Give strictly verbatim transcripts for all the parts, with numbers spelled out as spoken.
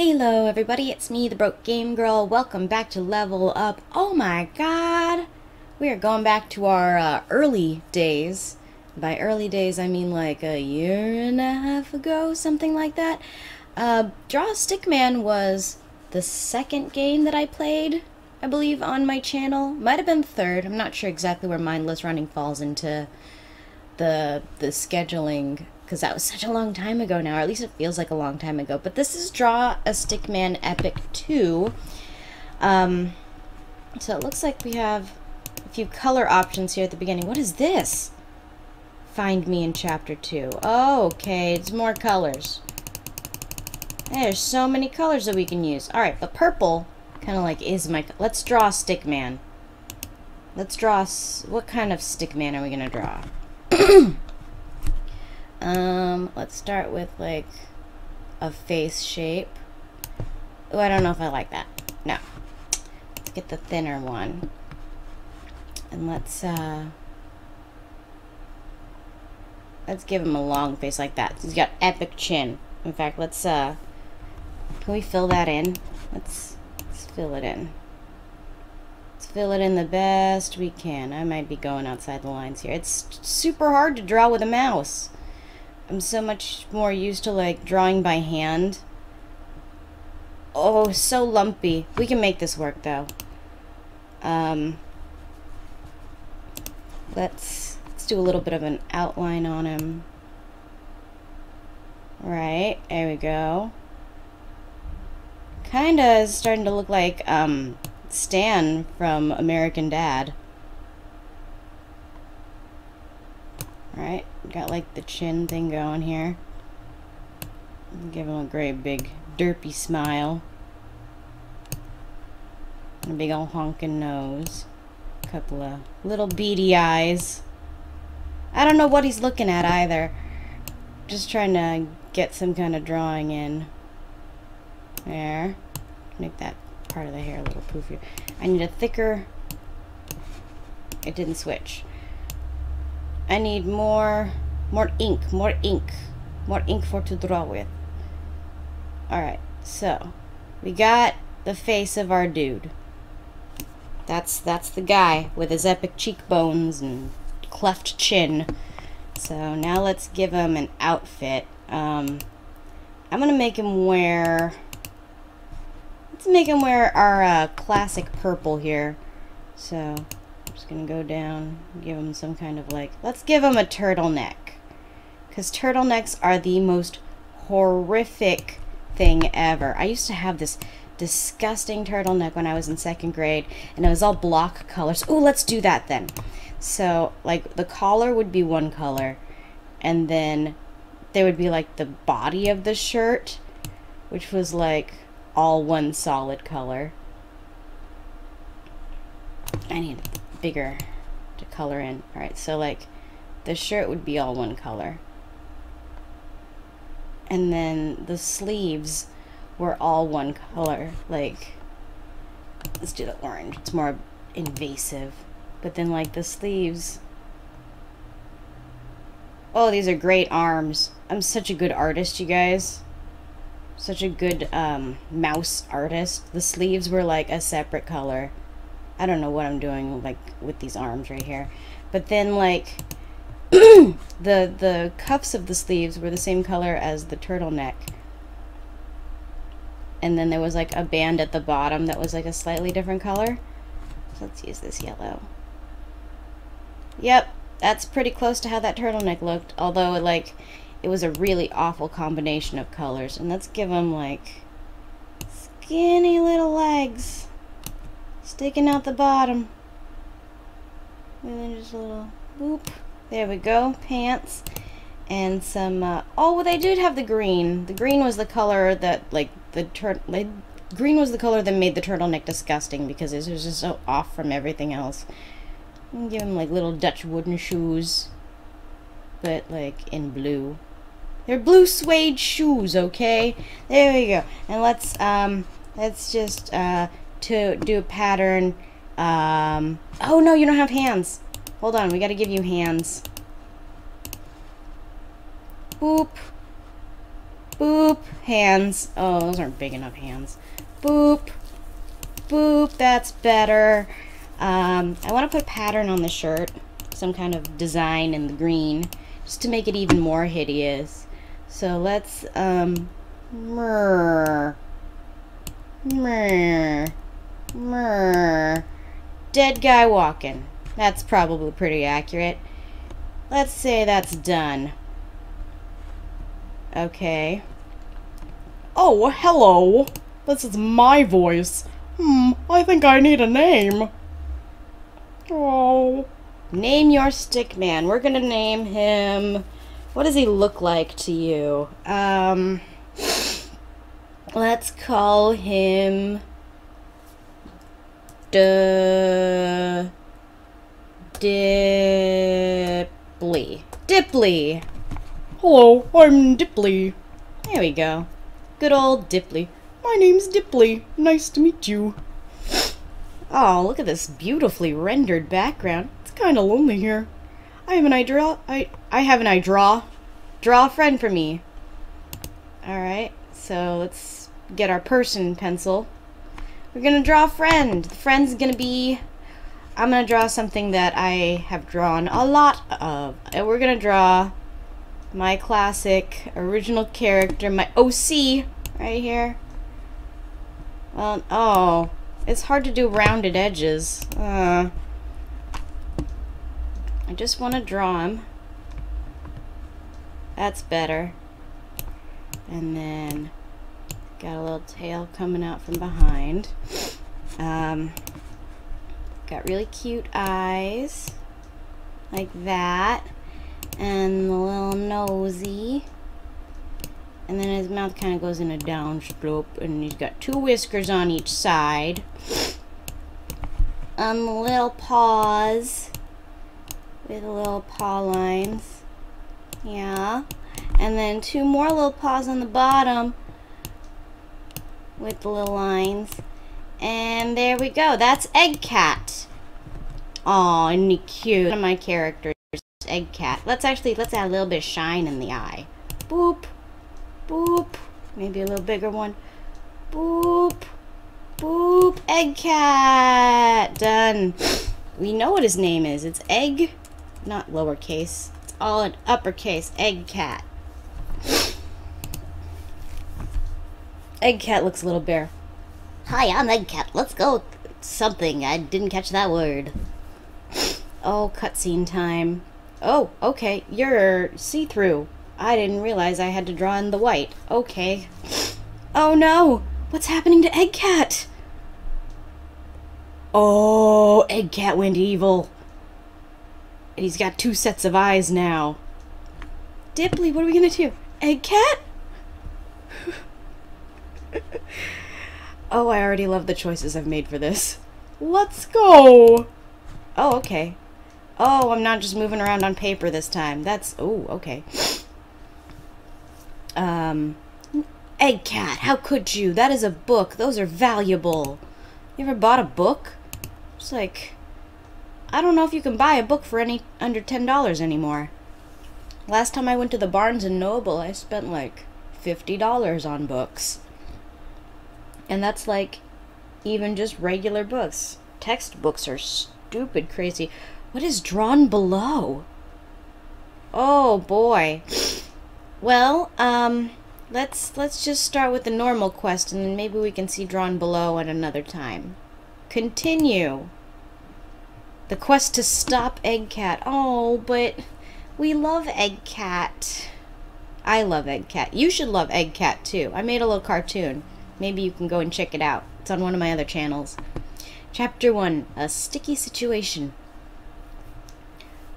Hello everybody, it's me, the Broke Game Girl. Welcome back to Level Up. Oh my god! We are going back to our uh, early days. By early days, I mean like a year and a half ago, something like that. Uh, Draw a Stickman was the second game that I played, I believe, on my channel. Might have been third. I'm not sure exactly where Mindless Running falls into the the scheduling, because that was such a long time ago now, or at least it feels like a long time ago. But this is Draw a Stickman Epic two. Um, so it looks like we have a few color options here at the beginning. What is this? Find me in chapter two. Oh, okay, it's more colors. There's so many colors that we can use. Alright, but purple kind of like is my... Let's draw Stickman. Let's draw... What kind of Stickman are we going to draw? Um, let's start with, like, a face shape. Oh, I don't know if I like that. No. Let's get the thinner one. And let's, uh... let's give him a long face like that. He's got epic chin. In fact, let's, uh... can we fill that in? Let's, let's fill it in. Let's fill it in the best we can. I might be going outside the lines here. It's super hard to draw with a mouse. I'm so much more used to, like, drawing by hand. Oh, so lumpy. We can make this work, though. Um, let's, let's do a little bit of an outline on him. Right, there we go. Kinda is starting to look like, um, Stan from American Dad. Alright, got like the chin thing going here. Give him a great big derpy smile. And a big old honking nose. A couple of little beady eyes. I don't know what he's looking at either. Just trying to get some kind of drawing in. There. Make that part of the hair a little poofier. I need a thicker... It didn't switch. I need more, more ink, more ink, more ink for to draw with. Alright, so we got the face of our dude. That's, that's the guy with his epic cheekbones and cleft chin. So now let's give him an outfit. Um, I'm gonna make him wear, let's make him wear our uh, classic purple here. So... just gonna go down and give him some kind of like, let's give him a turtleneck, because turtlenecks are the most horrific thing ever. I used to have this disgusting turtleneck when I was in second grade, and it was all block colors. Ooh, let's do that then. So like the collar would be one color, and then there would be like the body of the shirt, which was like all one solid color. I need bigger to color in. Alright, so like the shirt would be all one color, and then the sleeves were all one color. Like, let's do the orange, it's more invasive. But then like the sleeves, oh, these are great arms. I'm such a good artist, you guys. Such a good um, mouse artist. The sleeves were like a separate color. I don't know what I'm doing, like, with these arms right here. But then, like, the the cuffs of the sleeves were the same color as the turtleneck. And then there was, like, a band at the bottom that was, like, a slightly different color. So let's use this yellow. Yep, that's pretty close to how that turtleneck looked. Although, like, it was a really awful combination of colors. And let's give them, like, skinny little legs. Sticking out the bottom. And then just a little boop. There we go. Pants. And some, uh, oh, well, they did have the green. The green was the color that, like, the tur- like, green was the color that made the turtleneck disgusting, because it was just so off from everything else. And give him, like, little Dutch wooden shoes. But, like, in blue. They're blue suede shoes, okay? There we go. And let's, um, let's just, uh, to do a pattern. Um, oh no, you don't have hands. Hold on, we gotta give you hands. Boop. Boop. Hands. Oh, those aren't big enough hands. Boop. Boop. That's better. Um, I want to put a pattern on the shirt. Some kind of design in the green. Just to make it even more hideous. So let's, um... Murr. Murr. Murr. Dead guy walking. That's probably pretty accurate. Let's say that's done. Okay. Oh, hello. This is my voice. Hmm, I think I need a name. Oh. Name your stickman. We're gonna name him... What does he look like to you? Um... Let's call him... Duh... Diply. Diply! Hello, I'm Diply. There we go. Good old Diply. My name's Diply. Nice to meet you. Oh, look at this beautifully rendered background. It's kind of lonely here. I have an I draw. I I have an I draw. Draw a friend for me. All right. So let's get our person pencil. We're gonna draw a friend. The friend's gonna be. I'm going to draw something that I have drawn a lot of. And we're going to draw my classic original character, my O C, right here. Well, oh, it's hard to do rounded edges. Uh, I just want to draw him. That's better. And then got a little tail coming out from behind. Um... Got really cute eyes, like that, and a little nosy, and then his mouth kind of goes in a down slope, and he's got two whiskers on each side, and the little paws, with little paw lines, yeah, and then two more little paws on the bottom, with the little lines. And there we go. That's Egg-Cat. Aw, isn't he cute? One of my characters, Egg-Cat. Let's actually, let's add a little bit of shine in the eye. Boop. Boop. Maybe a little bigger one. Boop. Boop. Egg-Cat. Done. We know what his name is. It's Egg, not lowercase. It's all in uppercase. Egg-Cat. Egg-Cat looks a little bare. Hi, I'm Egg-Cat. Let's go something. I didn't catch that word. Oh, cutscene time. Oh, okay. You're see-through. I didn't realize I had to draw in the white. Okay. Oh no! What's happening to Egg-Cat? Oh, Egg-Cat went evil. And he's got two sets of eyes now. Diply, what are we gonna do? Egg-Cat? Oh, I already love the choices I've made for this. Let's go! Oh, okay. Oh, I'm not just moving around on paper this time. That's... Oh, okay. Um... Egg-Cat, how could you? That is a book. Those are valuable. You ever bought a book? It's like... I don't know if you can buy a book for any under ten dollars anymore. Last time I went to the Barnes and Noble, I spent like fifty dollars on books. And that's like even just regular books. Textbooks are stupid crazy. What is Drawn Below? Oh boy. Well, um let's let's just start with the normal quest and then maybe we can see Drawn Below at another time. Continue. The quest to stop Egg-Cat. Oh, but we love Egg-Cat. I love Egg-Cat. You should love Egg-Cat too. I made a little cartoon. Maybe you can go and check it out. It's on one of my other channels. Chapter one, a sticky situation.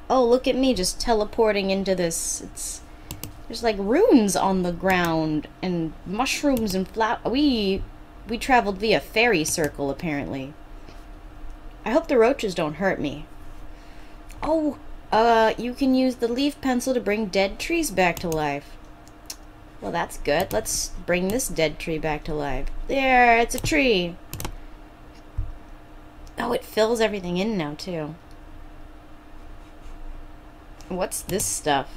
Oh, look at me just teleporting into this. It's there's like runes on the ground and mushrooms and flower. We we traveled via fairy circle apparently. I hope the roaches don't hurt me. Oh, uh, you can use the leaf pencil to bring dead trees back to life. Well, that's good. Let's bring this dead tree back to life. There, it's a tree. Oh, it fills everything in now, too. What's this stuff?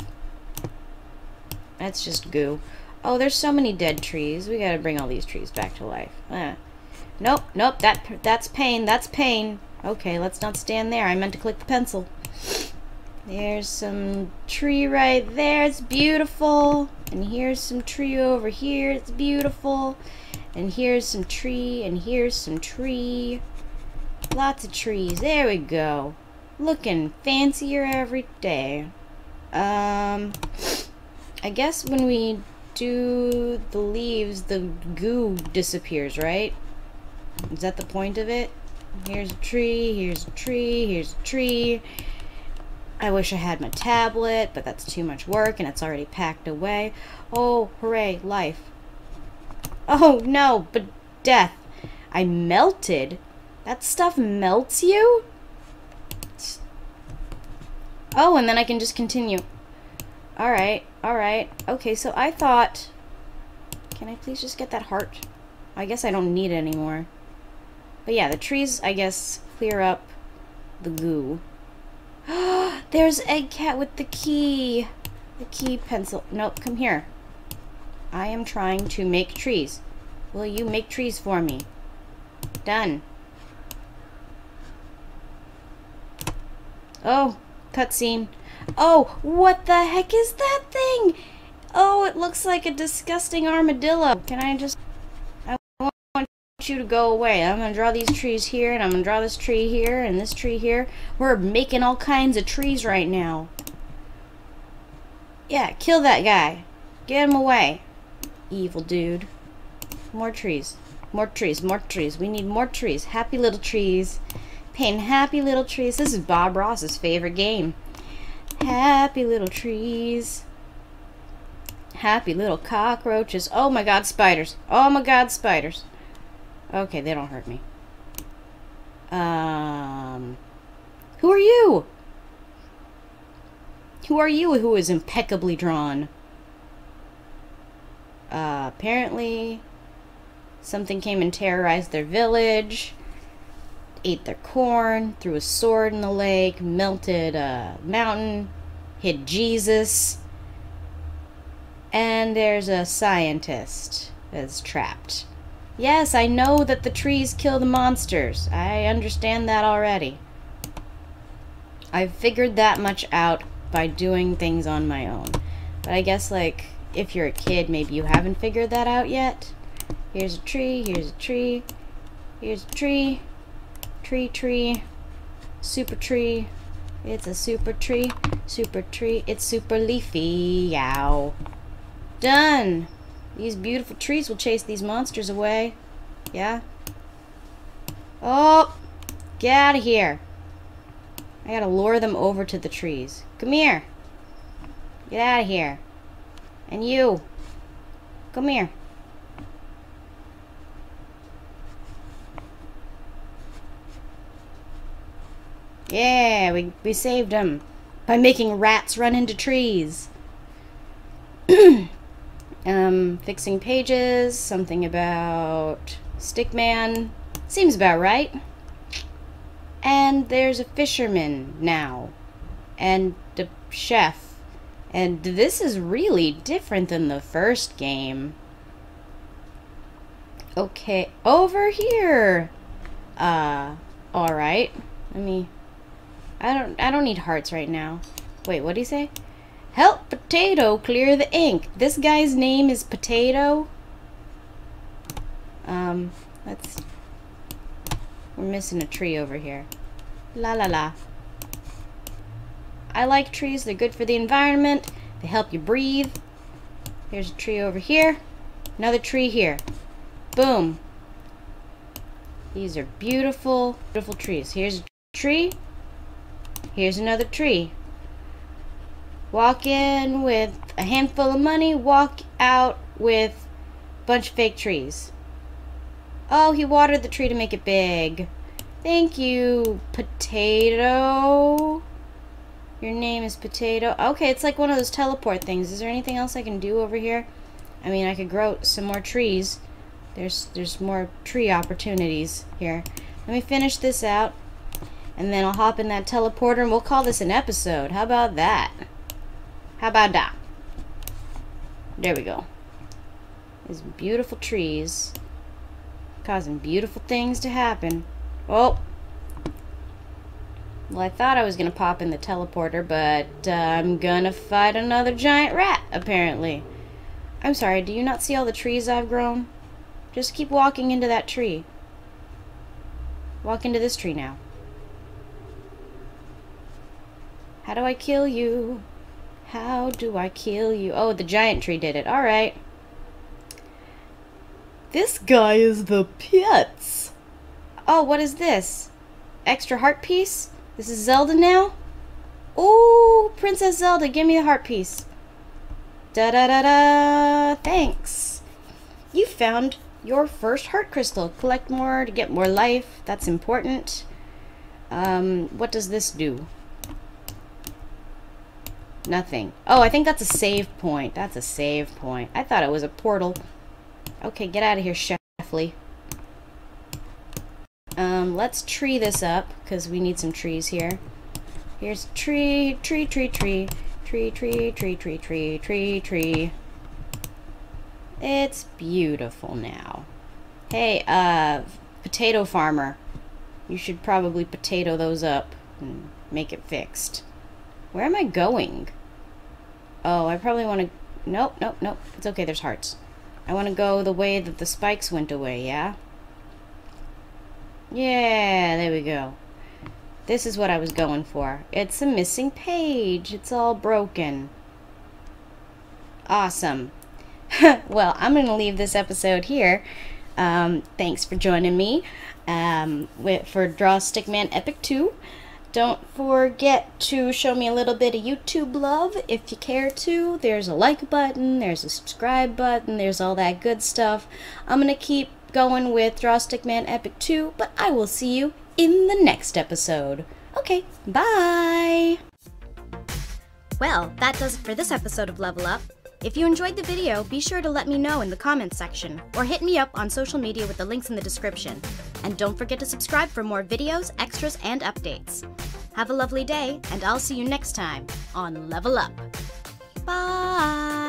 That's just goo. Oh, there's so many dead trees. We gotta bring all these trees back to life. Ah. Nope, nope, that that's pain, that's pain. Okay, let's not stand there. I meant to click the pencil. There's some tree right there. It's beautiful. And here's some tree over here. It's beautiful. And here's some tree, and here's some tree. Lots of trees. There we go. Looking fancier every day. Um, I guess when we do the leaves, the goo disappears, right? Is that the point of it? Here's a tree, here's a tree, here's a tree. I wish I had my tablet, but that's too much work and it's already packed away. Oh, hooray, life. Oh no, but death. I melted? That stuff melts you? Oh, and then I can just continue. Alright, alright. Okay, so I thought... Can I please just get that heart? I guess I don't need it anymore. But yeah, the trees, I guess, clear up the goo. There's Egg-Cat with the key! The key pencil. Nope, come here. I am trying to make trees. Will you make trees for me? Done. Oh, cutscene. Oh, what the heck is that thing? Oh, it looks like a disgusting armadillo. Can I just... I want you to go away. I'm gonna draw these trees here, and I'm gonna draw this tree here, and this tree here. We're making all kinds of trees right now. Yeah, kill that guy. Get him away. Evil dude. More trees. More trees. More trees. We need more trees. Happy little trees. Paint happy little trees. This is Bob Ross's favorite game. Happy little trees. Happy little cockroaches. Oh my god, spiders. Oh my god, spiders. Okay, they don't hurt me. Um, who are you? Who are you who is impeccably drawn? Uh, apparently, something came and terrorized their village. Ate their corn, threw a sword in the lake, melted a mountain, hid Jesus, and there's a scientist that's trapped. Yes, I know that the trees kill the monsters. I understand that already. I've figured that much out by doing things on my own. But I guess, like, if you're a kid, maybe you haven't figured that out yet. Here's a tree, here's a tree, here's a tree. Tree, tree, super tree. It's a super tree, super tree. It's super leafy. Yow. Done. These beautiful trees will chase these monsters away. Yeah. Oh, get out of here. I gotta lure them over to the trees. Come here. Get out of here. And you. Come here. Yeah, we, we saved him by making rats run into trees. um, fixing pages, something about Stickman. Seems about right. And there's a fisherman now. And a chef. And this is really different than the first game. Okay, over here. Uh, alright. Let me... I don't I don't need hearts right now. Wait, what did he say? Help Potato clear the ink. This guy's name is Potato. Um, let's... We're missing a tree over here. La la la. I like trees. They're good for the environment. They help you breathe. Here's a tree over here. Another tree here. Boom. These are beautiful, beautiful trees. Here's a tree. Here's another tree. Walk in with a handful of money, walk out with a bunch of fake trees. Oh, he watered the tree to make it big. Thank you, Potato. Your name is Potato. Okay, it's like one of those teleport things. Is there anything else I can do over here? I mean, I could grow some more trees. There's, there's more tree opportunities here. Let me finish this out. And then I'll hop in that teleporter and we'll call this an episode. How about that? How about that? There we go. These beautiful trees. Causing beautiful things to happen. Oh! Well, I thought I was going to pop in the teleporter, but uh, I'm going to fight another giant rat, apparently. I'm sorry, do you not see all the trees I've grown? Just keep walking into that tree. Walk into this tree now. How do I kill you? How do I kill you? Oh, the giant tree did it. Alright. This guy is the pits. Oh, what is this? Extra heart piece? This is Zelda now? Ooh, Princess Zelda, give me the heart piece. Da-da-da-da! Thanks! You found your first heart crystal. Collect more to get more life. That's important. Um, what does this do? Nothing. Oh, I think that's a save point. That's a save point. I thought it was a portal. Okay, get out of here, Sheffley. Um, let's tree this up, because we need some trees here. Here's tree, tree, tree, tree. Tree, tree, tree, tree, tree, tree, tree. It's beautiful now. Hey, uh, potato farmer. You should probably potato those up and make it fixed. Where am I going? Oh, I probably want to... Nope, nope, nope. It's okay, there's hearts. I want to go the way that the spikes went away, yeah? Yeah, there we go. This is what I was going for. It's a missing page. It's all broken. Awesome. Well, I'm going to leave this episode here. Um, thanks for joining me um, with, for Draw a Stickman Epic two. Don't forget to show me a little bit of YouTube love if you care to. There's a like button. There's a subscribe button. There's all that good stuff. I'm going to keep going with Draw a Stickman Epic two, but I will see you in the next episode. Okay, bye! Well, that does it for this episode of Level Up. If you enjoyed the video, be sure to let me know in the comments section, or hit me up on social media with the links in the description. And don't forget to subscribe for more videos, extras, and updates. Have a lovely day, and I'll see you next time on Level Up. Bye!